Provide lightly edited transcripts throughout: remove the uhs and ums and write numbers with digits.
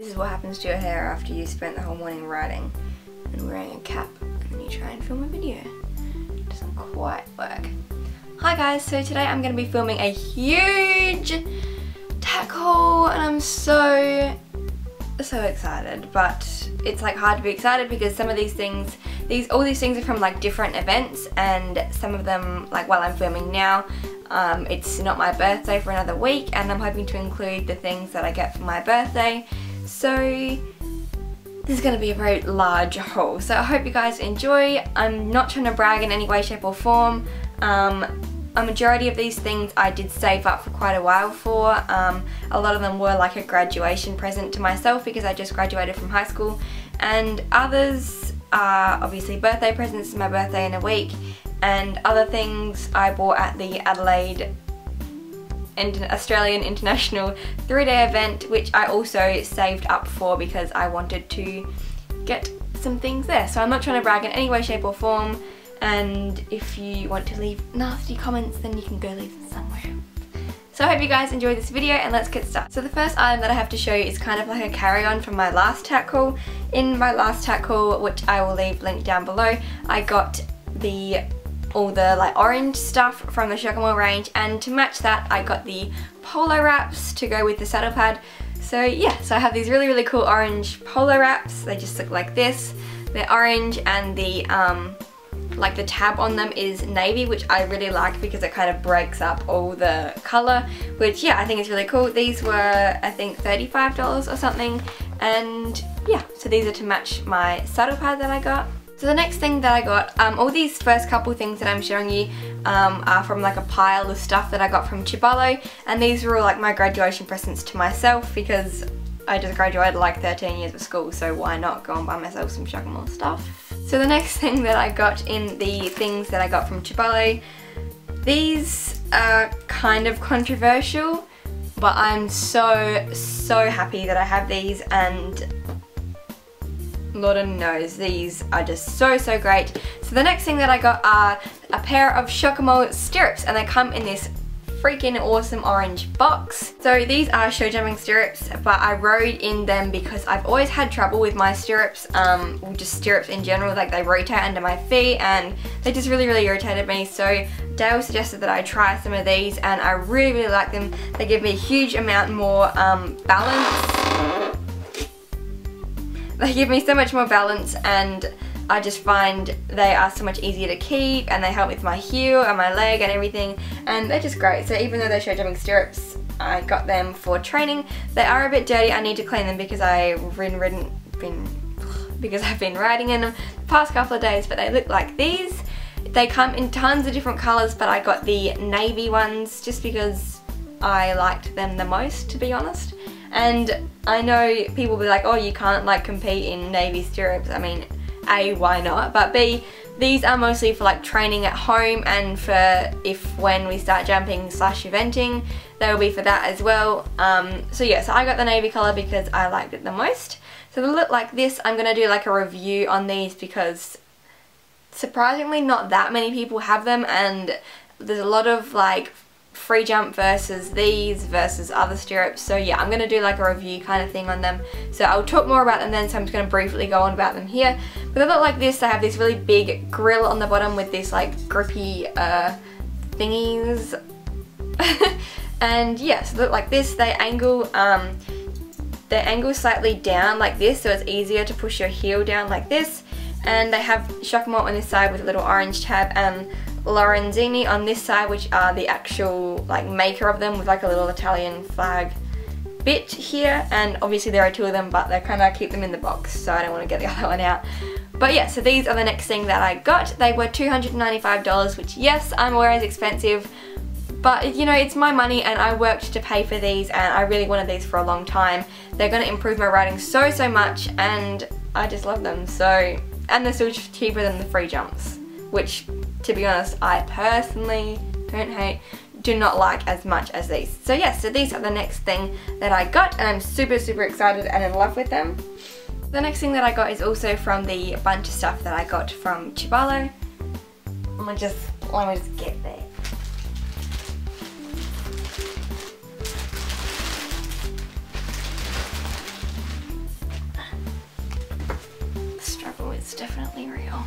This is what happens to your hair after you spent the whole morning riding and wearing a cap and then you try and film a video. It doesn't quite work. Hi guys, so today I'm going to be filming a huge tack haul and I'm so excited, but it's like hard to be excited because some of these things, all these things are from like different events, and some of them, like while I'm filming now, it's not my birthday for another week, and I'm hoping to include the things that I get for my birthday. So this is going to be a very large haul, so I hope you guys enjoy. I'm not trying to brag in any way, shape or form. A majority of these things I did save up for quite a while for. A lot of them were like a graduation present to myself because I just graduated from high school, and others are obviously birthday presents. It's my birthday in a week, and other things I bought at the Adelaide Australian International 3-day event, which I also saved up for because I wanted to get some things there. So I'm not trying to brag in any way, shape or form. And if you want to leave nasty comments, then you can go leave them somewhere. So I hope you guys enjoyed this video, and let's get started. So the first item that I have to show you is kind of like a carry-on from my last tack haul. In my last tack haul, which I will leave linked down below, I got all the like orange stuff from the Schockemohle range, and to match that I got the polo wraps to go with the saddle pad. So yeah, so I have these really cool orange polo wraps. They just look like this. They're orange, and the like the tab on them is navy, which I really like because it kind of breaks up all the colour, which yeah, I think is really cool. These were I think $35 or something, and yeah, so these are to match my saddle pad that I got. So the next thing that I got, all these first couple things that I'm showing you are from like a pile of stuff that I got from Chabalo, and these were all like my graduation presents to myself because I just graduated like 13 years of school, so why not go and buy myself some Schockemohle stuff. So the next thing that I got in the things that I got from Chabalo, these are kind of controversial, but I'm so happy that I have these, and Lord knows these are just so great. So the next thing that I got are a pair of Schockemohle stirrups, and they come in this freaking awesome orange box. So these are show jumping stirrups, but I rode in them because I've always had trouble with my stirrups, just stirrups in general, like they rotate under my feet and they just really irritated me. So Dale suggested that I try some of these, and I really like them. They give me a huge amount more balance. They give me so much more balance, and I just find they are so much easier to keep, and they help with my heel and my leg and everything, and they're just great. So even though they're show jumping stirrups, I got them for training. They are a bit dirty. I need to clean them because I've been riding in them the past couple of days, but they look like these. They come in tons of different colours, but I got the navy ones just because I liked them the most, to be honest. And I know people will be like, oh, you can't like compete in navy stirrups. I mean, A, why not? But B, these are mostly for like training at home, and for when we start jumping / eventing, they will be for that as well. So yeah, so I got the navy colour because I liked it the most. So they look like this. I'm going to do like a review on these because surprisingly not that many people have them, and there's a lot of like free jump versus these versus other stirrups. So yeah, I'm going to do like a review kind of thing on them. So I'll talk more about them then, so I'm just going to briefly go on about them here. But they look like this. They have this really big grill on the bottom with this like grippy thingies. And yeah, so they look like this. They angle, slightly down like this, so it's easier to push your heel down like this. And they have Schockemohle on this side with a little orange tab, and Lorenzini on this side, which are the actual like maker of them, with like a little Italian flag bit here. And obviously there are two of them, but they kind of keep them in the box, so I don't want to get the other one out. But yeah, so these are the next thing that I got. They were $295, which yes, I'm aware is expensive, but you know, it's my money and I worked to pay for these, and I really wanted these for a long time. They're going to improve my riding so much, and I just love them. So, and they're still cheaper than the free jumps, which, to be honest, I personally do not like as much as these. So yeah, so these are the next thing that I got, and I'm super excited and in love with them. The next thing that I got is also from the bunch of stuff that I got from Chabalo. Let me just get there. it's definitely real.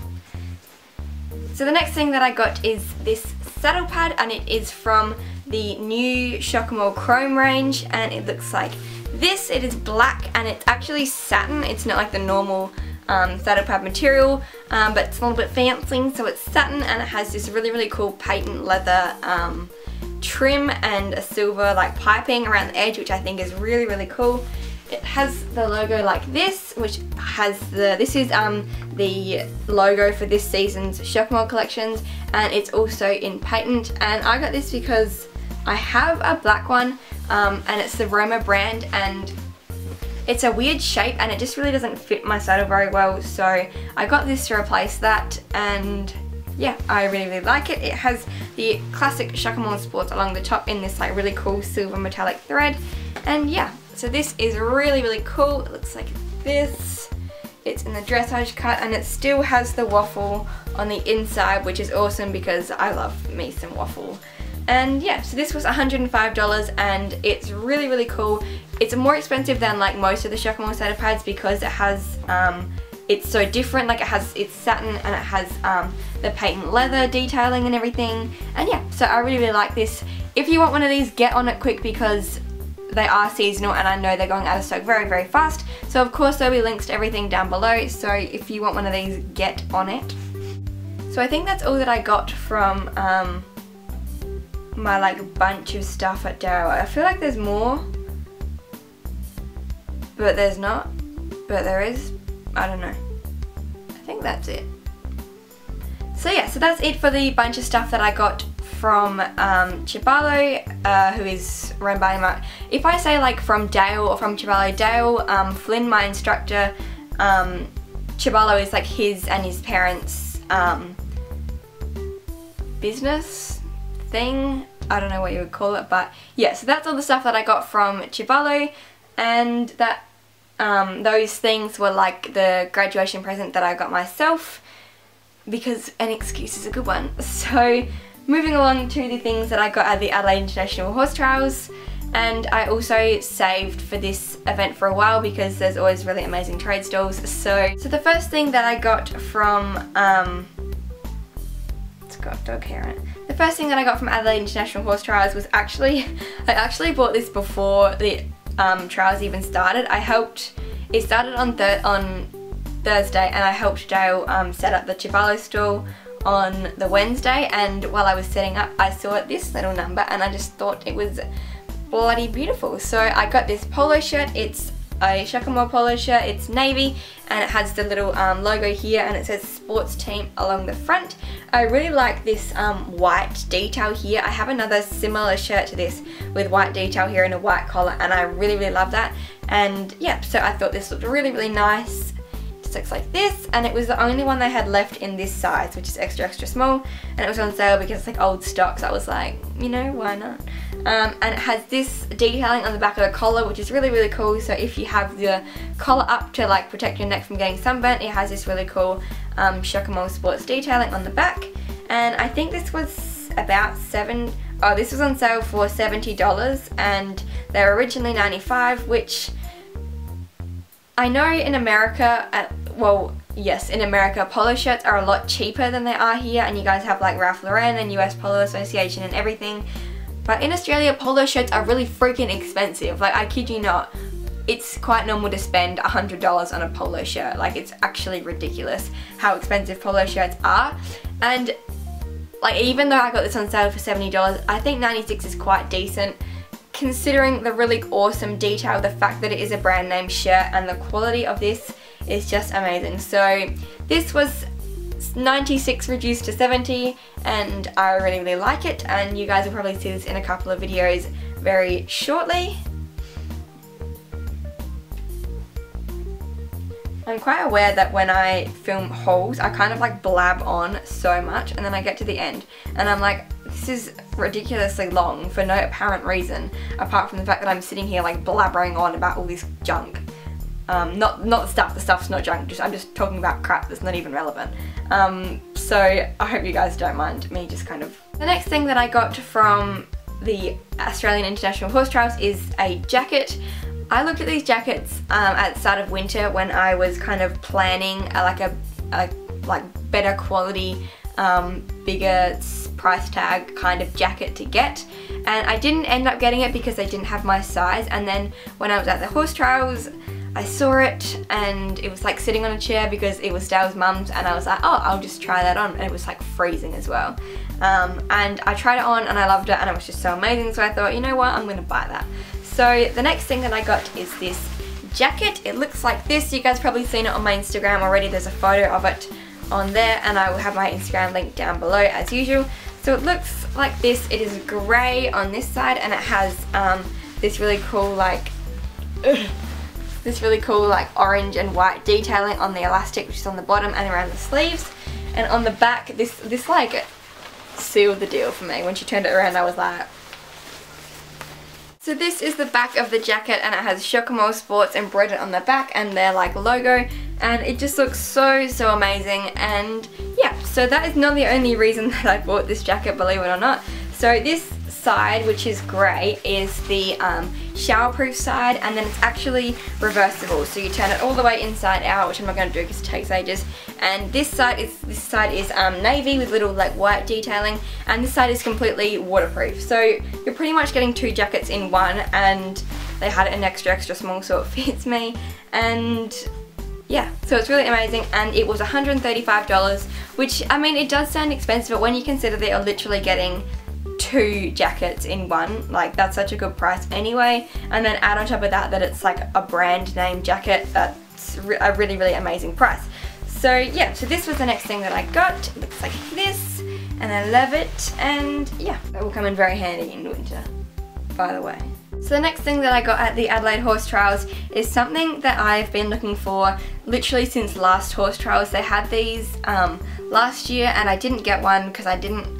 So the next thing that I got is this saddle pad, and it is from the new Schockemohle Chrome range, and it looks like this. It is black and it's actually satin. It's not like the normal saddle pad material, but it's a little bit fancy, so it's satin, and it has this really, really cool patent leather trim and a silver like piping around the edge, which I think is really, really cool. It has the logo like this, which has the, this is the logo for this season's Schockemohle collections, and it's also in patent. And I got this because I have a black one, and it's the Roma brand, and it's a weird shape and it just really doesn't fit my saddle very well, so I got this to replace that. And yeah, I really, really like it. It has the classic Schockemohle sports along the top in this like really cool silver metallic thread. And yeah, so this is really, really cool. It looks like this. It's in the dressage cut, and it still has the waffle on the inside, which is awesome because I love me some waffle. And yeah, so this was $105, and it's really, really cool. It's more expensive than like most of the Schockemohle saddle pads because it has it's so different, like it has, it's satin and it has the patent leather detailing and everything. And yeah, so I really, really like this. If you want one of these, get on it quick because they are seasonal and I know they're going out of stock very, very fast. So of course there'll be links to everything down below, so if you want one of these, get on it. So I think that's all that I got from my like bunch of stuff at Darrow. I feel like there's more, but there's not, but there is. I don't know. I think that's it. So yeah, so that's it for the bunch of stuff that I got from Chabalo, who is run by Mark. If I say like from Dale or from Chabalo, Dale Flynn, my instructor, Chabalo is like his and his parents' business thing. I don't know what you would call it, but yeah, so that's all the stuff that I got from Chabalo, and that those things were like the graduation present that I got myself, because an excuse is a good one. So moving along to the things that I got at the Adelaide International Horse Trials, and I also saved for this event for a while because there's always really amazing trade stalls. So the first thing that I got from it's got dog hair on it. The first thing that I got from Adelaide International Horse Trials was actually, I actually bought this before the trials even started. I helped, it started on Thursday, and I helped Dale set up the Chabalo stall on the Wednesday, and while I was setting up I saw this little number and I just thought it was bloody beautiful. So I got this polo shirt. It's a Schockemohle polo shirt. It's navy and it has the little logo here, and it says sports team along the front. I really like this white detail here. I have another similar shirt to this with white detail here and a white collar, and I really, really love that. And yeah, so I thought this looked really, really nice. It just looks like this, and it was the only one they had left in this size, which is extra, extra small, and it was on sale because it's like old stock, so I was like, you know, why not? And it has this detailing on the back of the collar, which is really, really cool. So if you have the collar up to like protect your neck from getting sunburnt, it has this really cool Schockemohle sports detailing on the back. And I think this was about this was on sale for $70, and they were originally $95, which I know in America, well, yes, in America polo shirts are a lot cheaper than they are here, and you guys have like Ralph Lauren and US Polo Association and everything. But in Australia, polo shirts are really freaking expensive. Like, I kid you not, it's quite normal to spend $100 on a polo shirt. Like, it's actually ridiculous how expensive polo shirts are. And like, even though I got this on sale for $70, I think $96 is quite decent, considering the really awesome detail, the fact that it is a brand name shirt, and the quality of this is just amazing. So this was $96 reduced to $70, and I really, really like it, and you guys will probably see this in a couple of videos very shortly. I'm quite aware that when I film hauls I kind of like blab on so much, and then I get to the end and I'm like, this is ridiculously long for no apparent reason apart from the fact that I'm sitting here like blabbering on about all this junk. Not stuff, the stuff's not junk, I'm just talking about crap that's not even relevant. So I hope you guys don't mind me just kind of... The next thing that I got from the Australian International Horse Trials is a jacket. I looked at these jackets at the start of winter when I was kind of planning like a like better quality, bigger price tag kind of jacket to get, and I didn't end up getting it because they didn't have my size. And then when I was at the horse trials, I saw it and it was like sitting on a chair because it was Dale's mum's, and I was like, oh, I'll just try that on, and it was like freezing as well. And I tried it on and I loved it and it was just so amazing, so I thought, you know what, I'm gonna buy that. So the next thing that I got is this jacket. It looks like this. You guys probably seen it on my Instagram already. There's a photo of it on there, and I will have my Instagram link down below as usual. So it looks like this. It is grey on this side, and it has this really cool like orange and white detailing on the elastic, which is on the bottom and around the sleeves, and on the back this like sealed the deal for me. When she turned it around, I was like. So this is the back of the jacket, and it has Schockemohle Sports embroidered on the back and their like logo, and it just looks so amazing. And yeah, so that is not the only reason that I bought this jacket, believe it or not. So this side, which is grey, is the showerproof side, and then it's actually reversible, so you turn it all the way inside out, which I'm not going to do because it takes ages. And this side is navy with little like white detailing, and this side is completely waterproof. So you're pretty much getting two jackets in one, and they had it an extra small, so it fits me. And yeah, so it's really amazing, and it was $135, which, I mean, it does sound expensive, but when you consider that you're literally getting two jackets in one, like, that's such a good price anyway. And then add on top of that it's like a brand name jacket, that's a really amazing price. So yeah, so this was the next thing that I got. It looks like this, and I love it, and yeah, that will come in very handy in winter, by the way. So the next thing that I got at the Adelaide Horse Trials is something that I've been looking for literally since last Horse Trials. They had these last year, and I didn't get one because I don't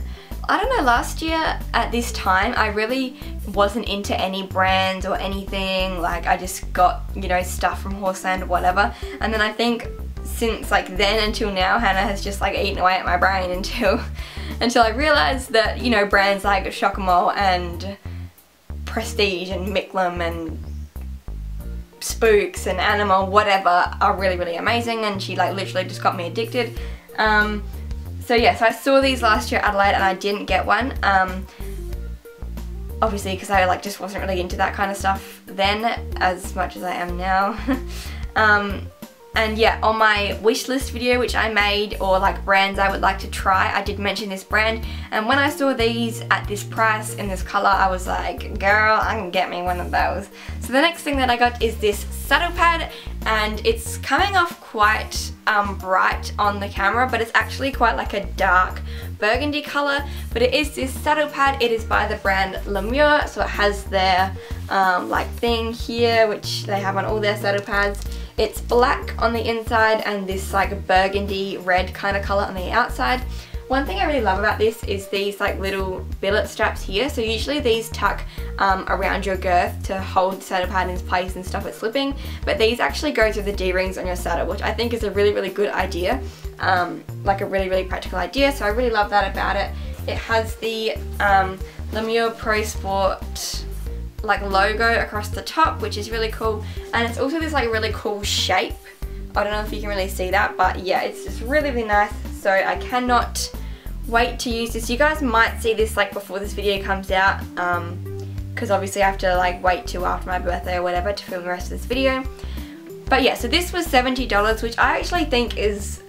know, last year at this time I really wasn't into any brands or anything. Like, I just got, you know, stuff from Horseland or whatever, and then I think since like then until now, Hannah has just like eaten away at my brain until I realised that, you know, brands like Schockemohle and Prestige and Micklem and Spooks and Animal, whatever, are really amazing, and she like literally just got me addicted. So yeah, so I saw these last year at Adelaide and I didn't get one, obviously because I like just wasn't really into that kind of stuff then as much as I am now. And yeah, on my wish list video which I made, or like brands I would like to try, I did mention this brand, and when I saw these at this price in this colour, I was like, girl, I can get me one of those. So the next thing that I got is this saddle pad, and it's coming off quite bright on the camera, but it's actually quite like a dark burgundy colour. But it is this saddle pad. It is by the brand Le Mieux, so it has their like thing here, which they have on all their saddle pads. It's black on the inside and this like burgundy red kind of colour on the outside. One thing I really love about this is these like little billet straps here. So usually these tuck around your girth to hold the saddle pad in place and stop it slipping, but these actually go through the D-rings on your saddle, which I think is a really good idea, like a really practical idea. So I really love that about it. It has the Le Mieux Pro Sport like logo across the top, which is really cool, and it's also this like really cool shape. I don't know if you can really see that, but yeah, it's just really nice. So I cannot wait to use this. You guys might see this like before this video comes out, because obviously I have to like wait till after my birthday or whatever to film the rest of this video. But yeah, so this was $70, which I actually think is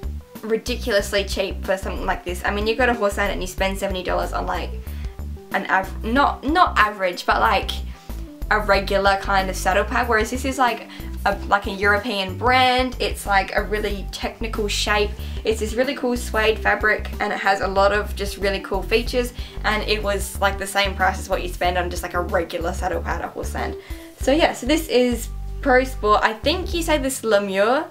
ridiculously cheap for something like this. I mean, you go to Horseland and you spend $70 on like an not average, but like a regular kind of saddle pad, whereas this is like a European brand. It's like a really technical shape. It's this really cool suede fabric, and it has a lot of just really cool features, and it was like the same price as what you spend on just like a regular saddle pad at Horseland. So yeah, so this is Pro Sport. I think you say this Le Mieux,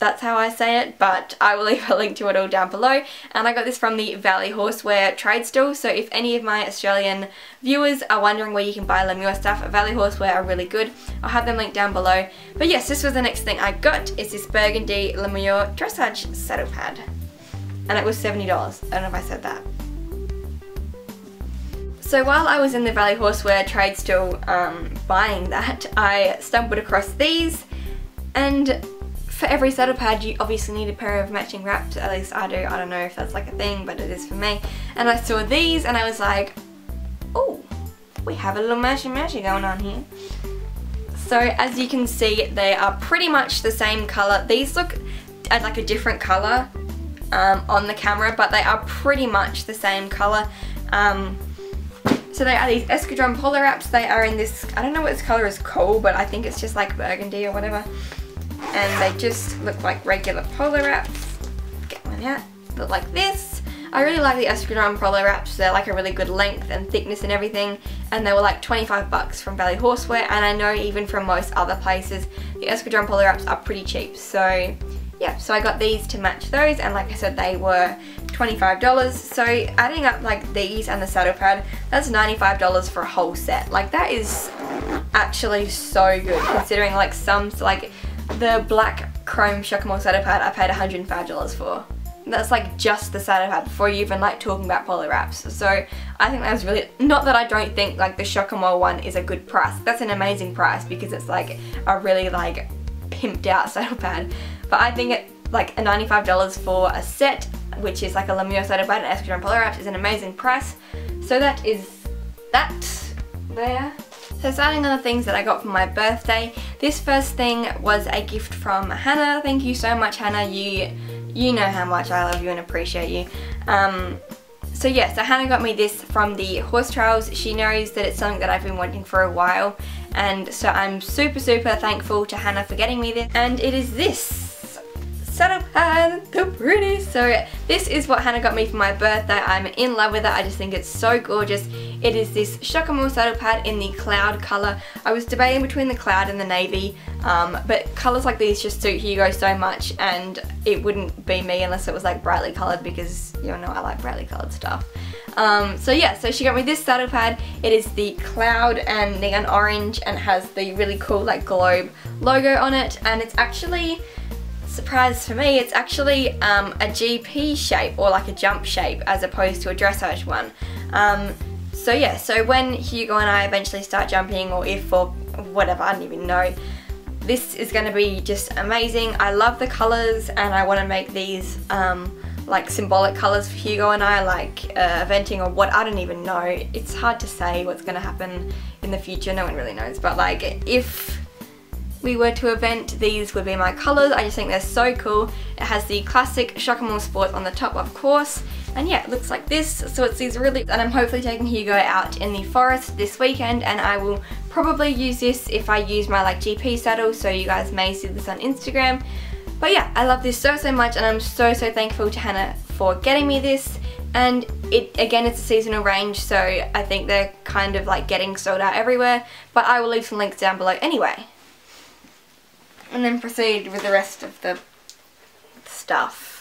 that's how I say it, but I will leave a link to it all down below. And I got this from the Valley Horsewear trade store, so if any of my Australian viewers are wondering where you can buy Le Mieux stuff, Valley Horsewear are really good. I'll have them linked down below. But yes, this was the next thing I got, is this burgundy Le Mieux dressage saddle pad, and it was $70. I don't know if I said that. So while I was in the Valley Horsewear trade store buying that, I stumbled across these and For every saddle pad you obviously need a pair of matching wraps, at least I do. I don't know if that's like a thing, but it is for me. And I saw these and I was like, oh, we have a little matchy-matchy going on here. So as you can see, they are pretty much the same colour. These look like a different colour on the camera, but they are pretty much the same colour. So they are these Eskadron polar wraps. They are in this, I don't know what this colour is called, but I think it's just like burgundy or whatever. And they just look like regular polar wraps. Get one out. Look like this. I really like the Eskadron polar wraps. They're like a really good length and thickness and everything. And they were like 25 bucks from Valley Horsewear, and I know even from most other places the Eskadron polar wraps are pretty cheap. So yeah, so I got these to match those, and like I said, they were $25. So adding up like these and the saddle pad, that's $95 for a whole set. Like that is actually so good considering like some, like the black chrome Schockemohle saddle pad I paid $105 for. That's like just the saddle pad before you even like talking about polar wraps. So I think that was really, not that I don't think like the Schockemohle one is a good price. That's an amazing price because it's like a really like pimped out saddle pad. But I think it like $95 for a set, which is like a Le Mieux saddle pad and Eskadron polar wraps, is an amazing price. So that is that there. So starting on the things that I got for my birthday, this first thing was a gift from Hannah. Thank you so much, Hannah. You know how much I love you and appreciate you. So yeah, so Hannah got me this from the horse trials. She knows that it's something that I've been wanting for a while, and so I'm super thankful to Hannah for getting me this. And it is this saddle pad, so pretty. So this is what Hannah got me for my birthday. I'm in love with it. I just think it's so gorgeous. It is this Schockemohle saddle pad in the cloud colour. I was debating between the cloud and the navy, but colours like these just suit Hugo so much, and it wouldn't be me unless it was like brightly coloured, because you know I like brightly coloured stuff. So yeah, so she got me this saddle pad. It is the cloud and neon orange, and has the really cool like globe logo on it, and it's actually, surprise for me, it's actually a GP shape, or like a jump shape, as opposed to a dressage one. So yeah, so when Hugo and I eventually start jumping, or if, or whatever, I don't even know, this is going to be just amazing. I love the colours, and I want to make these like symbolic colours for Hugo and I, like eventing or what, I don't even know. It's hard to say what's going to happen in the future, no one really knows, but like if we were to event, these would be my colours. I just think they're so cool. It has the classic Schockemohle Sport on the top, of course. And yeah, it looks like this. So it's these really, and I'm hopefully taking Hugo out in the forest this weekend, and I will probably use this if I use my like GP saddle, so you guys may see this on Instagram. But yeah, I love this so much, and I'm so thankful to Hannah for getting me this. And it, again, it's a seasonal range, so I think they're kind of like getting sold out everywhere, but I will leave some links down below anyway. And then proceed with the rest of the stuff.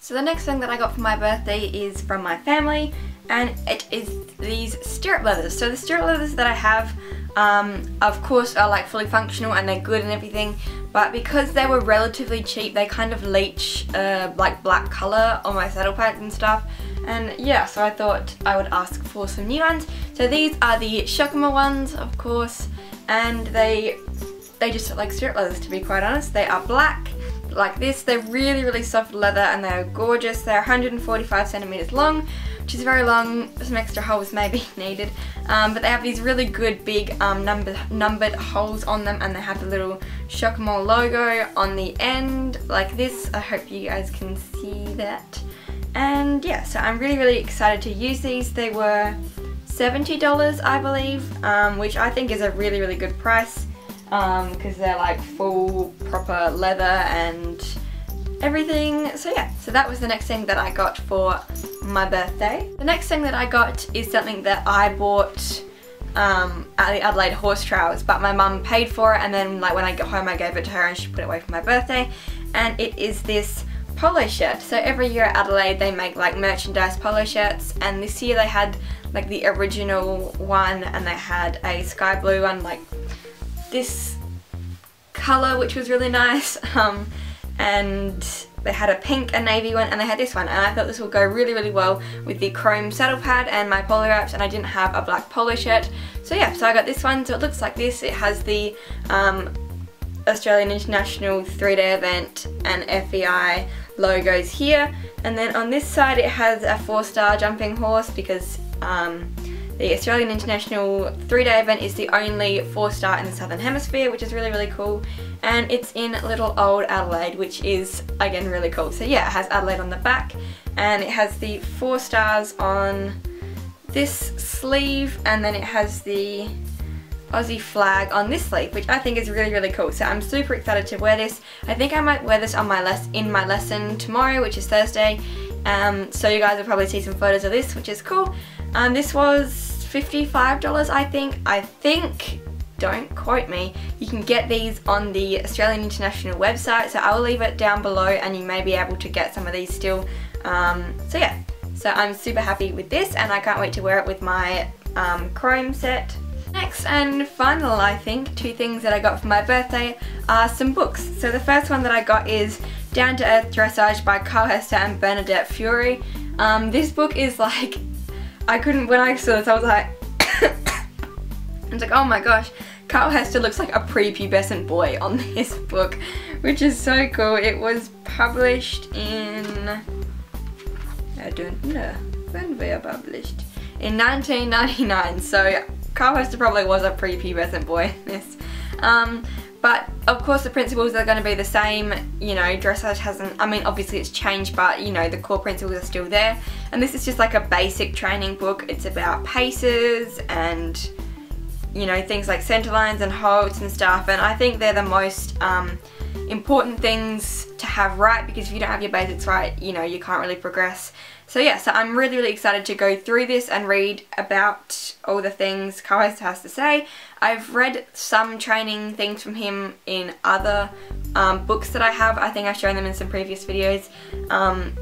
So the next thing that I got for my birthday is from my family, and it is these stirrup leathers. So the stirrup leathers that I have, of course, are like fully functional and they're good and everything, but because they were relatively cheap, they kind of leach like black colour on my saddle pads and stuff. And yeah, so I thought I would ask for some new ones. So these are the Schockemohle ones, of course, and they just look like stirrup leathers, to be quite honest. They are black. Like this, they're really soft leather, and they're gorgeous. They're 145 centimeters long, which is very long. Some extra holes may be needed, but they have these really good big numbered holes on them, and they have the little Schockemohle logo on the end like this. I hope you guys can see that. And yeah, so I'm really excited to use these. They were $70, I believe, which I think is a really good price, because they're like full proper leather and everything. So yeah, so that was the next thing that I got for my birthday. The next thing that I got is something that I bought at the Adelaide Horse Trials, but my mum paid for it, and then like when I got home I gave it to her and she put it away for my birthday. And it is this polo shirt. So every year at Adelaide they make like merchandise polo shirts, and this year they had like the original one, and they had a sky blue one, like this colour, which was really nice, and they had a pink, a navy one, and they had this one, and I thought this would go really well with the chrome saddle pad and my polo wraps, and I didn't have a black polo shirt. So yeah, so I got this one. So it looks like this. It has the Australian International 3-day event and FEI logos here, and then on this side it has a 4-star jumping horse because the Australian International 3-day event is the only 4-star in the Southern Hemisphere, which is really, really cool. And it's in little old Adelaide, which is, again, really cool. So yeah, it has Adelaide on the back, and it has the 4 stars on this sleeve, and then it has the Aussie flag on this sleeve, which I think is really, really cool. So I'm super excited to wear this. I think I might wear this on my lesson tomorrow, which is Thursday. So you guys will probably see some photos of this, which is cool. This was $55, I think. Don't quote me. You can get these on the Australian International website, so I will leave it down below, and you may be able to get some of these still. So yeah, so I'm super happy with this, and I can't wait to wear it with my chrome set. Next and final, I think, 2 things that I got for my birthday are some books. So the first one that I got is Down to Earth Dressage by Carl Hester and Bernadette Fury. This book is like, when I saw this I was like, oh my gosh, Carl Hester looks like a prepubescent boy on this book, which is so cool. It was published in, I don't know, when they are published, in 1999, so Carl Hester probably was a prepubescent boy in this. But of course the principles are going to be the same, you know, dressage hasn't, I mean obviously it's changed, but you know, the core principles are still there. And this is just like a basic training book. It's about paces and, you know, things like center lines and holds and stuff, and I think they're the most important things to have right, because if you don't have your basics right, you know, you can't really progress. So yeah, so I'm really, really excited to go through this and read about all the things Carl Hester has to say. I've read some training things from him in other books that I have. I think I've shown them in some previous videos.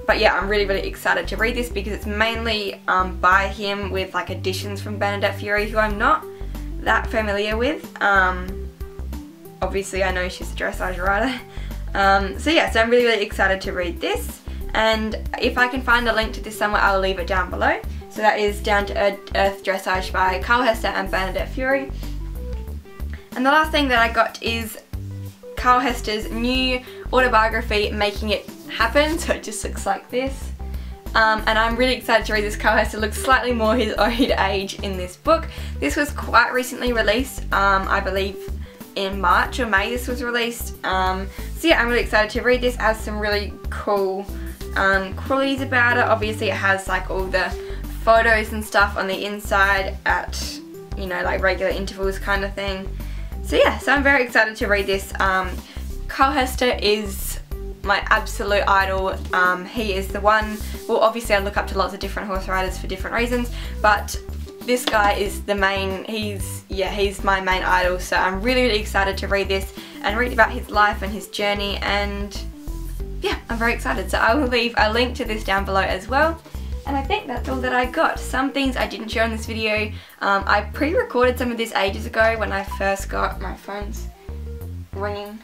But yeah, I'm really, really excited to read this because it's mainly by him with like additions from Bernadette Fury, who I'm not that familiar with. Obviously I know she's a dressage rider. So yeah, so I'm really, really excited to read this. And if I can find a link to this somewhere, I'll leave it down below. So that is Down to Earth Dressage by Carl Hester and Bernadette Fury. And the last thing that I got is Carl Hester's new autobiography, Making It Happen. So it just looks like this. And I'm really excited to read this. Carl Hester looks slightly more his own age in this book. This was quite recently released, I believe in March or May this was released. So yeah, I'm really excited to read this. It has some really cool qualities about it. Obviously it has like all the photos and stuff on the inside at, you know, like regular intervals kind of thing. So yeah, so I'm very excited to read this. Carl Hester is my absolute idol. He is the one, well obviously I look up to lots of different horse riders for different reasons, but this guy is the main, he's my main idol. So I'm really, really excited to read this and read about his life and his journey, and yeah, I'm very excited. So I will leave a link to this down below as well. And I think that's all that I got. Some things I didn't show in this video. I pre-recorded some of this ages ago when I first got my phone's ringing.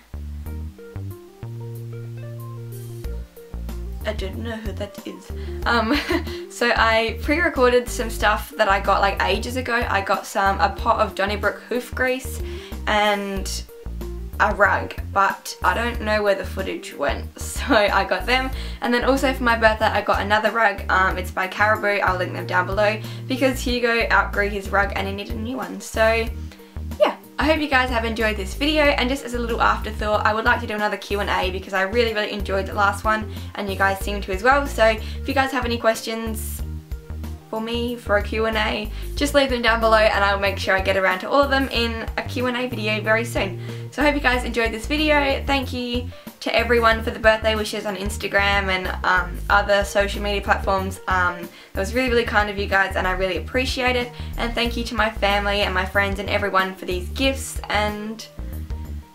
I don't know who that is. So I pre-recorded some stuff that I got like ages ago. I got a pot of Donnybrook hoof grease and a rug, but I don't know where the footage went, so I got them. And then also for my birthday I got another rug. It's by Caribou. I'll link them down below because Hugo outgrew his rug and he needed a new one. So yeah, I hope you guys have enjoyed this video, and just as a little afterthought, I would like to do another Q&A because I really, really enjoyed the last one and you guys seem to as well. So if you guys have any questions for me for a Q&A, just leave them down below and I'll make sure I get around to all of them in a Q&A video very soon. So I hope you guys enjoyed this video. Thank you to everyone for the birthday wishes on Instagram and other social media platforms. That was really, really kind of you guys and I really appreciate it. And thank you to my family and my friends and everyone for these gifts and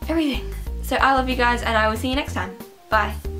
everything. So I love you guys and I will see you next time. Bye.